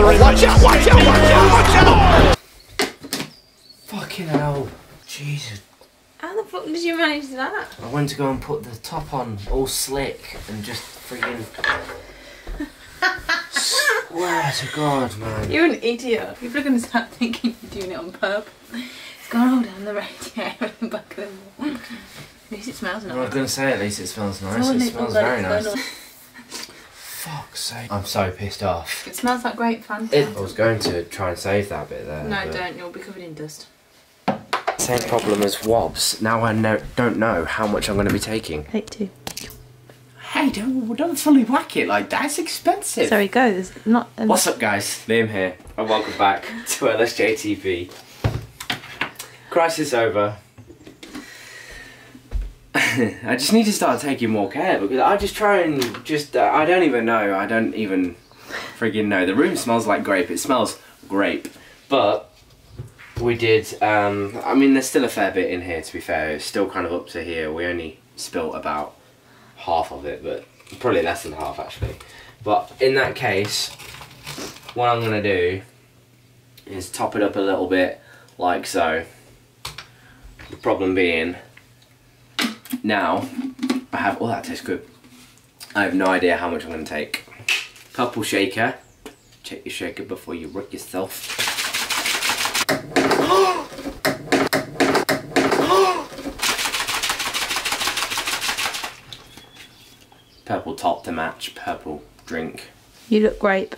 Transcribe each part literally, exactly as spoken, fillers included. gathering. Oh, watch out, watch out, watch out, watch out! Fucking hell. Jesus. How the fuck did you manage that? I went to go and put the top on, all slick, and just freaking... Swear to God, man. You're an idiot. People are going to start thinking you're doing it on purpose. It's gone all down the radiator in the back of the wall. At least it smells nice. I'm not going to say at least it smells nice. It smells very nice. Fuck's sake. I'm so pissed off. It smells like grape Fanta. It, I was going to try and save that bit there. No, don't. You'll be covered in dust. Same problem as Wobs. Now I know, don't know how much I'm going to be taking. Take two. Hey, don't, don't fully whack it like that. It's expensive. Sorry, go. There's not enough. What's up, guys? Liam here. And welcome back to L S J T V. Crisis over. I just need to start taking more care because I just try and just uh, I don't even know I don't even friggin know. The room smells like grape. It smells grape, but we did um, I mean there's still a fair bit in here, to be fair. It's still kind of up to here. We only spilt about half of it, but probably less than half actually. But in that case, what I'm gonna do is top it up a little bit like so. The problem being, now I have, oh that tastes good. I have no idea how much I'm going to take. Couple shaker. Check your shaker before you wreck yourself. Purple top to match, purple drink. You look grape.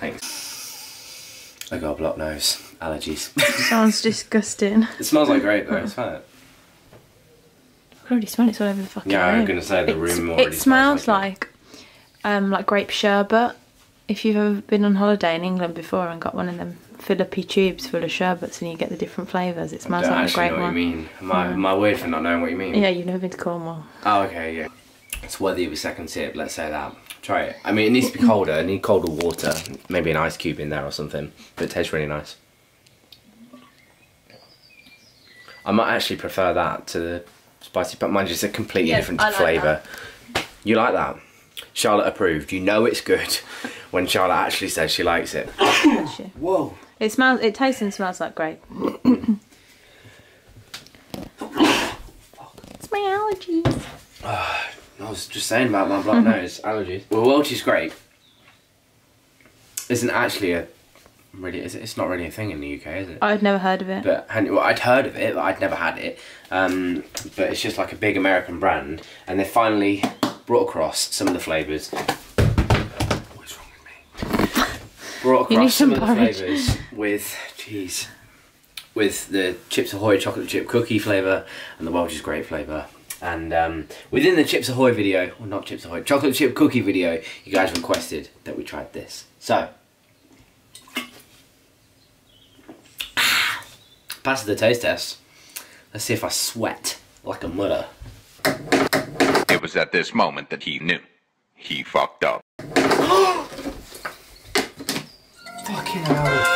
Thanks. I got a blocked nose. Allergies. Sounds disgusting. It smells like grape though, it's fine. I already smell it, it's all over the fucking room. Yeah, I'm going to say the room already smells like it. It smells like, um, like grape sherbet. If you've ever been on holiday in England before and got one of them fillipy tubes full of sherbets and you get the different flavours, it smells like the grape one. I don't actually know what you mean. Am I, am I weird for not knowing what you mean? Yeah, you've never been to Cornwall. Oh, okay, yeah. It's worthy of a second sip, let's say that. Try it. I mean, it needs to be colder. I need colder water. Maybe an ice cube in there or something. But it tastes really nice. I might actually prefer that to the... spicy, but mine is a completely yes, different like flavour. You like that? Charlotte approved. You know it's good when Charlotte actually says she likes it. Whoa! It smells. It tastes and smells like grape. It's my allergies. Uh, I was just saying about my blocked nose allergies. Well, Welch's grape isn't actually a really. Is it? It's not really a thing in the U K, is it? I'd never heard of it. But well, I'd heard of it, but I'd never had it. Um, but it's just like a big American brand, and they finally brought across some of the flavours. What's wrong with me? Brought across some, some of the flavours with, jeez, with the Chips Ahoy chocolate chip cookie flavour and the Welch's grape flavour. And um, within the Chips Ahoy video, well not Chips Ahoy, chocolate chip cookie video, you guys requested that we tried this. So. Pass the taste test. Let's see if I sweat like a mother. It was at this moment that he knew. He fucked up. Fucking hell.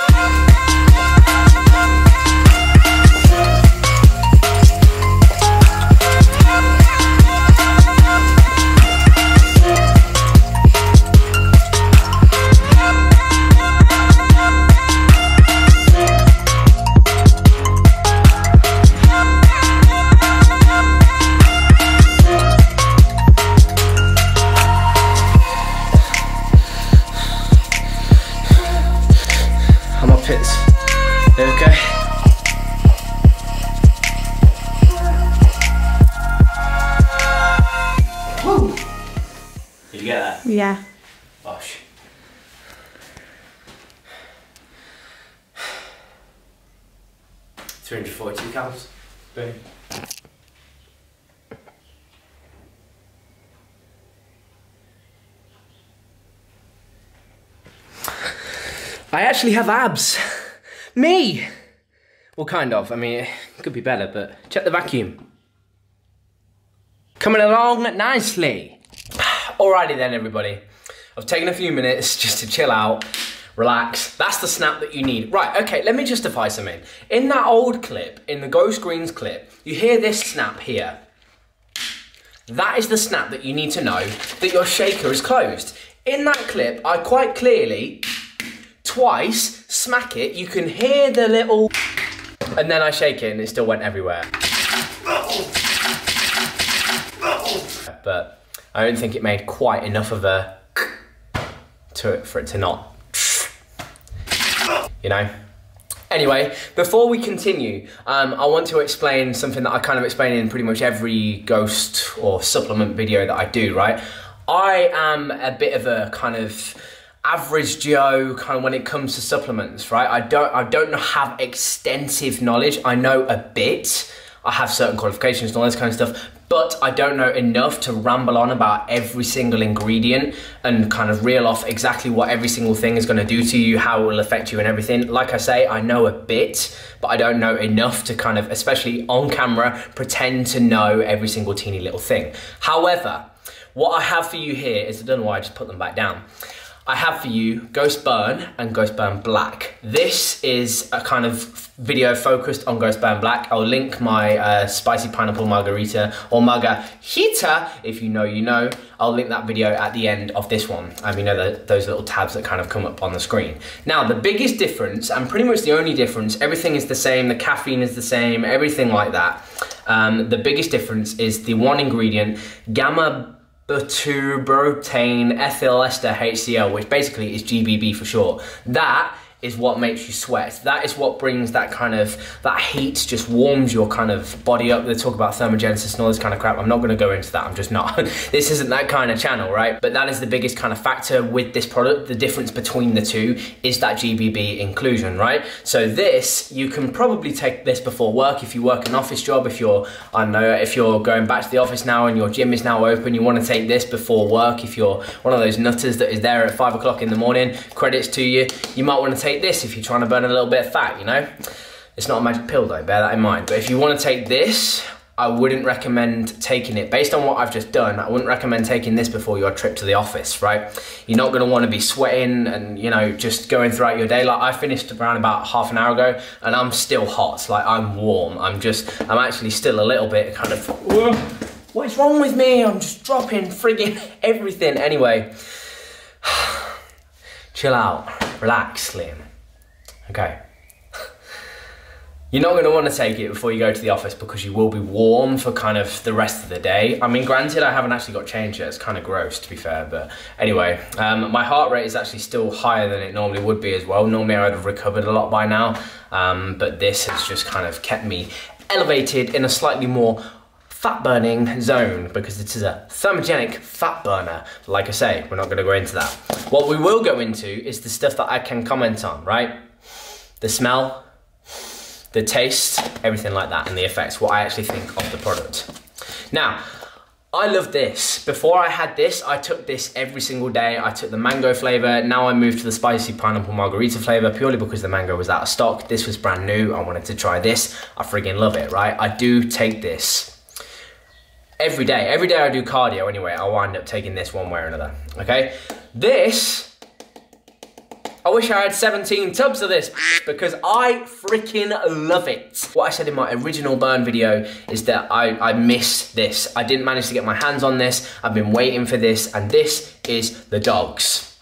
Yeah. Bosh. three hundred forty calories. Boom. I actually have abs. Me! Well, kind of. I mean, it could be better, but check the vacuum. Coming along nicely. Alrighty then, everybody. I've taken a few minutes just to chill out, relax. That's the snap that you need. Right, okay, let me justify something. In that old clip, in the Ghost Greens clip, you hear this snap here. That is the snap that you need to know that your shaker is closed. In that clip, I quite clearly twice, smack it, you can hear the little... And then I shake it and it still went everywhere. But I don't think it made quite enough of a... to it for it to not... You know? Anyway, before we continue, um, I want to explain something that I kind of explain in pretty much every ghost or supplement video that I do, right? I am a bit of a kind of average Joe kind of when it comes to supplements, right? I don't, I don't have extensive knowledge. I know a bit. I have certain qualifications and all this kind of stuff, but I don't know enough to ramble on about every single ingredient and kind of reel off exactly what every single thing is going to do to you, how it will affect you and everything. Like I say, I know a bit, but I don't know enough to kind of, especially on camera, pretend to know every single teeny little thing. However, what I have for you here is, I don't know why I just put them back down. I have for you Ghost Burn and Ghost Burn Black. This is a kind of video focused on Ghost Burn Black. I'll link my uh, spicy pineapple margarita or margarita, if you know you know. I'll link that video at the end of this one. Um, you know, the, those little tabs that kind of come up on the screen. Now, the biggest difference, and pretty much the only difference, everything is the same, the caffeine is the same, everything like that. Um, the biggest difference is the one ingredient, Gamma butyrotene ethyl ester H C L, which basically is G B B for short. That is what makes you sweat. That is what brings that kind of, that heat just warms your kind of body up. They talk about thermogenesis and all this kind of crap. I'm not gonna go into that, I'm just not. This isn't that kind of channel, right? But that is the biggest kind of factor with this product. The difference between the two is that G B B inclusion, right? So this, you can probably take this before work if you work an office job, if you're, I don't know, if you're going back to the office now and your gym is now open, you wanna take this before work. If you're one of those nutters that is there at five o'clock in the morning, credits to you, you might wanna take this if you're trying to burn a little bit of fat, you know? It's not a magic pill though, bear that in mind. But if you want to take this, I wouldn't recommend taking it. Based on what I've just done, I wouldn't recommend taking this before your trip to the office, right? You're not going to want to be sweating and, you know, just going throughout your day. Like, I finished around about half an hour ago and I'm still hot. Like, I'm warm. I'm just, I'm actually still a little bit kind of, what is wrong with me? I'm just dropping friggin' everything. Anyway, chill out. Relax, Slim. Okay. You're not going to want to take it before you go to the office because you will be warm for kind of the rest of the day. I mean, granted, I haven't actually got changed yet. It's kind of gross, to be fair. But anyway, um, my heart rate is actually still higher than it normally would be as well. Normally, I would have recovered a lot by now. Um, but this has just kind of kept me elevated in a slightly more fat-burning zone because this is a thermogenic fat burner. Like I say, we're not going to go into that. What we will go into is the stuff that I can comment on, right? The smell, the taste, everything like that, and the effects, what I actually think of the product. Now, I love this. Before I had this, I took this every single day. I took the mango flavor. Now I moved to the spicy pineapple margarita flavor purely because the mango was out of stock. This was brand new. I wanted to try this. I friggin' love it, right? I do take this every day. Every day I do cardio anyway, I wind up taking this one way or another, okay? This, I wish I had seventeen tubs of this because I freaking love it. What I said in my original burn video is that I, I miss this. I didn't manage to get my hands on this. I've been waiting for this, and this is the dogs.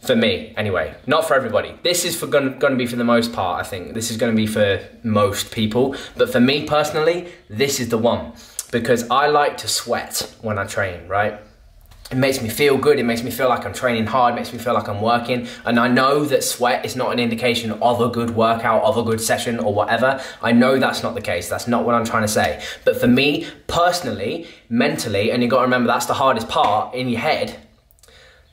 For me, anyway, not for everybody. This is for gonna, gonna be for the most part, I think. This is gonna be for most people, but for me personally, this is the one. Because I like to sweat when I train, right? It makes me feel good, it makes me feel like I'm training hard, it makes me feel like I'm working, and I know that sweat is not an indication of a good workout, of a good session or whatever. I know that's not the case, that's not what I'm trying to say. But for me, personally, mentally, and you gotta remember that's the hardest part in your head,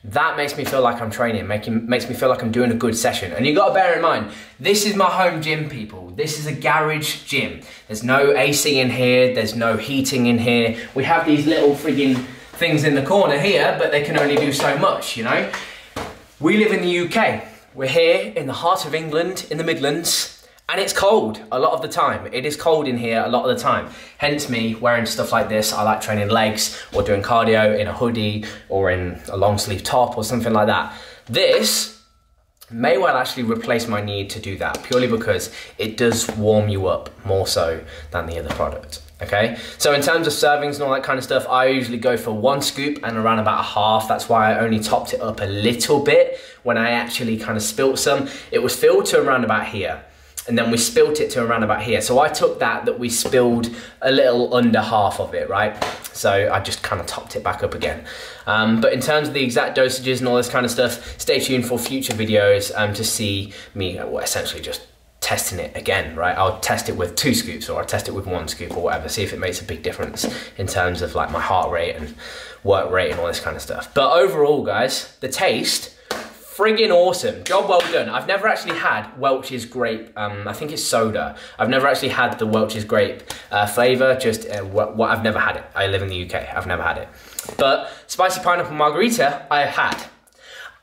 that makes me feel like I'm training, making, makes me feel like I'm doing a good session. And you gotta bear in mind, this is my home gym, people. This is a garage gym. There's no A C in here, there's no heating in here. We have these little friggin' things in the corner here, but they can only do so much, you know? We live in the U K. We're here in the heart of England, in the Midlands, and it's cold a lot of the time. It is cold in here a lot of the time. Hence me wearing stuff like this. I like training legs or doing cardio in a hoodie or in a long sleeve top or something like that. This may well actually replace my need to do that purely because it does warm you up more so than the other product. Okay, so in terms of servings and all that kind of stuff, I usually go for one scoop and around about a half. That's why I only topped it up a little bit when I actually kind of spilt some. It was filled to around about here, and then we spilt it to around about here. So I took that that we spilled a little under half of it, right? So I just kind of topped it back up again. Um, but in terms of the exact dosages and all this kind of stuff, stay tuned for future videos um, to see me well, essentially just testing it again, right? I'll test it with two scoops or I'll test it with one scoop or whatever, see if it makes a big difference in terms of like my heart rate and work rate and all this kind of stuff. But overall, guys, the taste, friggin' awesome. Job well done. I've never actually had Welch's grape, um, I think it's soda. I've never actually had the Welch's grape uh, flavor, just uh, what, what I've never had it. I live in the U K, I've never had it. But spicy pineapple margarita, I have had.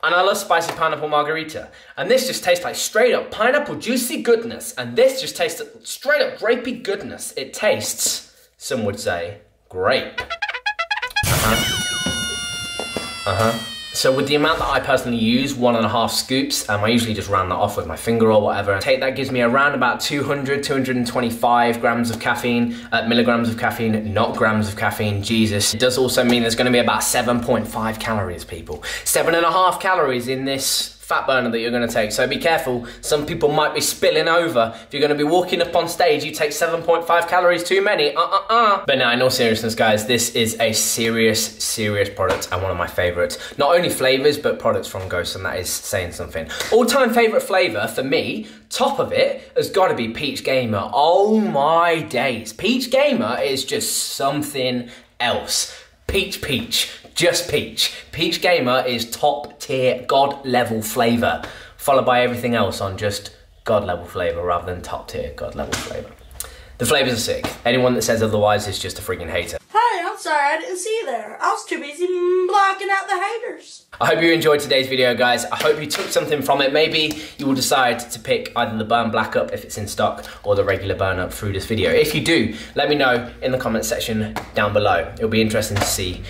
And I love spicy pineapple margarita. And this just tastes like straight up pineapple juicy goodness. And this just tastes straight up grapey goodness. It tastes, some would say, grape. Uh-huh. Uh-huh. So with the amount that I personally use, one and a half scoops, um, I usually just round that off with my finger or whatever. Take that gives me around about two hundred, two hundred twenty-five grams of caffeine, uh, milligrams of caffeine, not grams of caffeine, Jesus. It does also mean there's gonna be about seven point five calories, people. Seven and a half calories in this fat burner that you're gonna take, so be careful. Some people might be spilling over. If you're gonna be walking up on stage, you take seven point five calories too many, uh-uh-uh. But now, in all seriousness, guys, this is a serious, serious product and one of my favorites. Not only flavors, but products from Ghost, and that is saying something. All-time favorite flavor for me, top of it, has gotta be Peach Gamer. Oh my days. Peach Gamer is just something else. Peach Peach, just Peach. Peach Gamer is top tier, God level flavor, followed by everything else on just God level flavor rather than top tier, God level flavor. The flavors are sick. Anyone that says otherwise is just a freaking hater. Hey, I'm sorry I didn't see you there. I was too busy blocking out the haters. I hope you enjoyed today's video, guys. I hope you took something from it. Maybe you will decide to pick either the Burn Black up if it's in stock or the regular burn up through this video. If you do, let me know in the comment section down below. It'll be interesting to see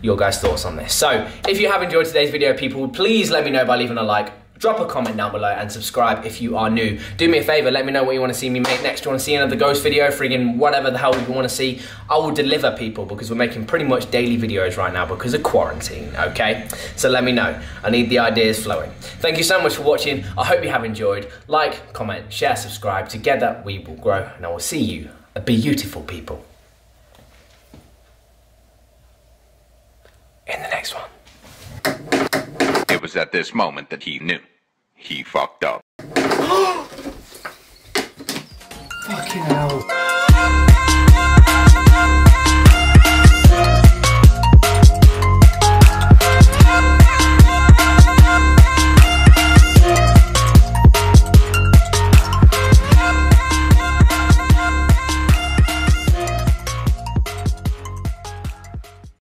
your guys' thoughts on this. So if you have enjoyed today's video, people, please let me know by leaving a like. Drop a comment down below and subscribe if you are new. Do me a favor, let me know what you want to see me make next. Do you want to see another Ghost video, friggin' whatever the hell you want to see? I will deliver, people, because we're making pretty much daily videos right now because of quarantine, okay? So let me know. I need the ideas flowing. Thank you so much for watching. I hope you have enjoyed. Like, comment, share, subscribe. Together we will grow, and I will see you, beautiful people, in the next one. It was at this moment that he knew. He fucked up. Fucking hell.